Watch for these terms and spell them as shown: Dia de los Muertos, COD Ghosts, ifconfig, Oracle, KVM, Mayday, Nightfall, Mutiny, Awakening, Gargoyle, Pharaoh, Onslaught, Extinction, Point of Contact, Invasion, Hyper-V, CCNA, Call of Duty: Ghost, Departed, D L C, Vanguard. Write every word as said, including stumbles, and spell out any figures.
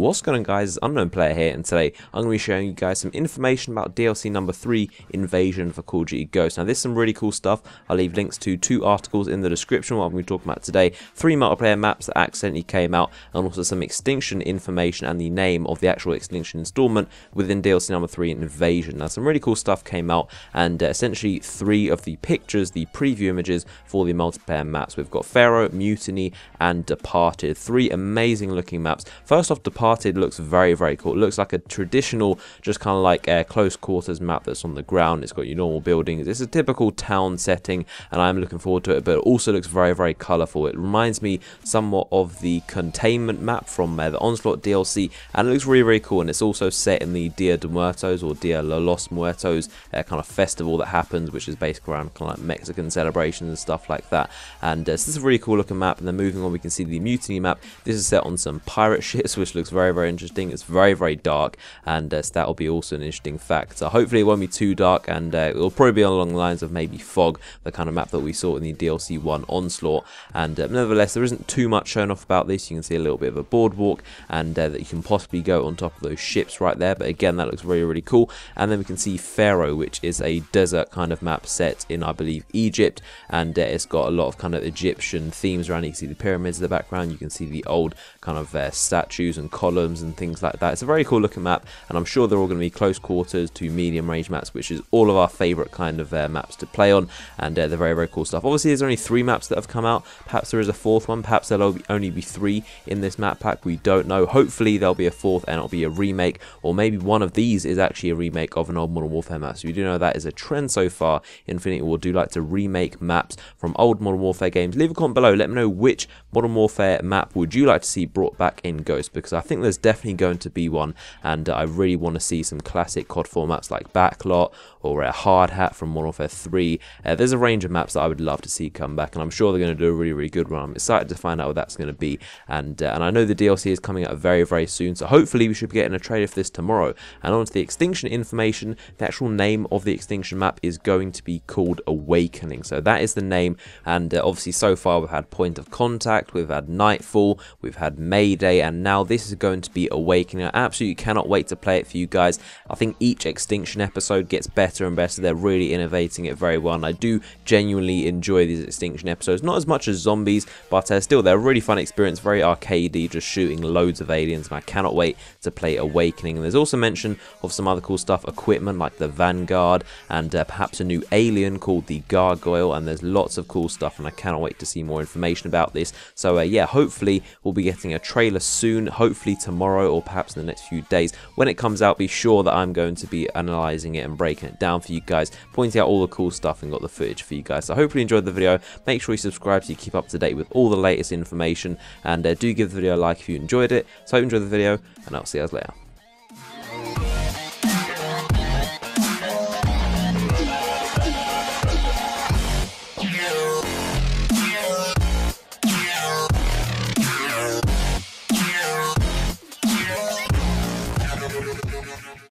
What's going on, guys? It's Unknown Player here, and today I'm going to be showing you guys some information about D L C number three, Invasion, for Call of Duty Ghost. Now, this is some really cool stuff. I'll leave links to two articles in the description what I'm going to be talking about today, three multiplayer maps that accidentally came out, and also some Extinction information and the name of the actual Extinction installment within D L C number three, Invasion. Now, some really cool stuff came out, and uh, essentially three of the pictures, the preview images for the multiplayer maps. We've got Pharaoh, Mutiny, and Departed. Three amazing looking maps. First off, Departed. Departed looks very, very cool. It looks like a traditional, just kind of like a close quarters map that's on the ground. It's got your normal buildings. It's a typical town setting, and I'm looking forward to it, but it also looks very, very colourful. It reminds me somewhat of the containment map from uh, the Onslaught D L C, and it looks really, really cool, and it's also set in the Dia de Muertos or Dia de los Muertos uh, kind of festival that happens, which is based around kind of like Mexican celebrations and stuff like that. And uh, so this is a really cool looking map, and then moving on we can see the Mutiny map. This is set on some pirate ships, which looks very, very interesting. It's very, very dark, and uh, so that will be also an interesting fact. So hopefully it won't be too dark, and uh, it'll probably be along the lines of maybe Fog, the kind of map that we saw in the D L C one Onslaught. And uh, nevertheless, there isn't too much shown off about this. You can see a little bit of a boardwalk, and uh, that you can possibly go on top of those ships right there, but again, that looks really, really cool. And then we can see Pharaoh, which is a desert kind of map set in, I believe, Egypt, and uh, it's got a lot of kind of Egyptian themes around it. You can see the pyramids in the background, you can see the old kind of uh, statues and columns and things like that. It's a very cool looking map, and I'm sure they're all going to be close quarters to medium range maps, which is all of our favorite kind of uh, maps to play on, and uh, they're very, very cool stuff. Obviously there's only three maps that have come out. Perhaps there is a fourth one, perhaps there'll only be three in this map pack, we don't know. Hopefully there'll be a fourth, and it'll be a remake, or maybe one of these is actually a remake of an old Modern Warfare map. So we do know that is a trend so far. Infinity War do like to remake maps from old Modern Warfare games. Leave a comment below, let me know which Modern Warfare map would you like to see brought back in Ghost, because I think there's definitely going to be one, and uh, I really want to see some classic C O D four maps like Backlot or uh, Hard Hat from Modern Warfare three. Uh, there's a range of maps that I would love to see come back, and I'm sure they're going to do a really, really good one. I'm excited to find out what that's going to be, and uh, and I know the D L C is coming out very, very soon, so hopefully we should be getting a trailer for this tomorrow. And on to the Extinction information. The actual name of the Extinction map is going to be called Awakening, so that is the name. And uh, obviously so far we've had Point of Contact, we've had Nightfall, we've had Mayday, and now this is going to be Awakening. I absolutely cannot wait to play it for you guys. I think each Extinction episode gets better and better. They're really innovating it very well, and I do genuinely enjoy these Extinction episodes. Not as much as Zombies, but uh, still, they're a really fun experience, very arcadey, just shooting loads of aliens, and I cannot wait to play Awakening. And there's also mention of some other cool stuff, equipment like the Vanguard, and uh, perhaps a new alien called the Gargoyle, and there's lots of cool stuff, and I cannot wait to see more information about this. So uh, yeah, hopefully we'll be getting a trailer soon, hopefully tomorrow or perhaps in the next few days. When it comes out, be sure that I'm going to be analysing it and breaking it down for you guys, pointing out all the cool stuff and got the footage for you guys. So hopefully you enjoyed the video. Make sure you subscribe so you keep up to date with all the latest information, and uh, do give the video a like if you enjoyed it. So I hope you enjoyed the video, and I'll see you guys later.